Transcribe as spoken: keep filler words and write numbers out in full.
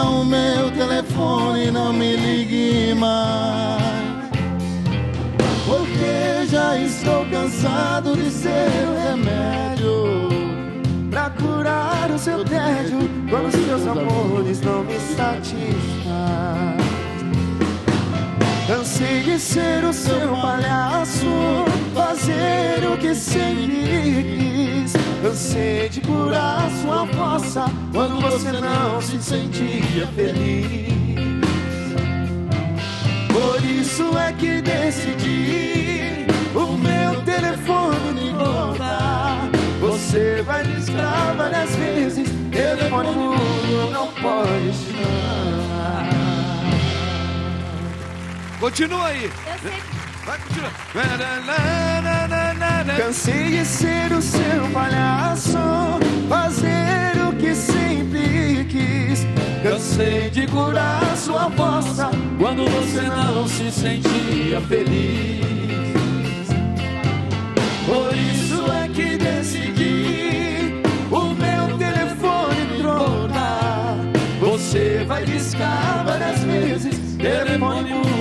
Esqueça o meu telefone, não me ligue mais, porque já estou cansado de ser o remédio pra curar o seu tédio, quando os seus amores não me satisfazem. Cansei de ser o seu palhaço, fazer o que sempre quis. Cansei de curar sua força quando você não se sentia feliz. Por isso é que decidi o meu telefone voltar. Você vai me ligar várias vezes, telefone mudo não pode chamar. Continua aí. Eu sei. Vai continuar. Cansei de ser o seu palhaço, fazer o que sempre quis. Cansei de curar sua força quando você não se sentia feliz. Por isso é que decidi o meu telefone trocar. Você vai discar várias vezes, telefone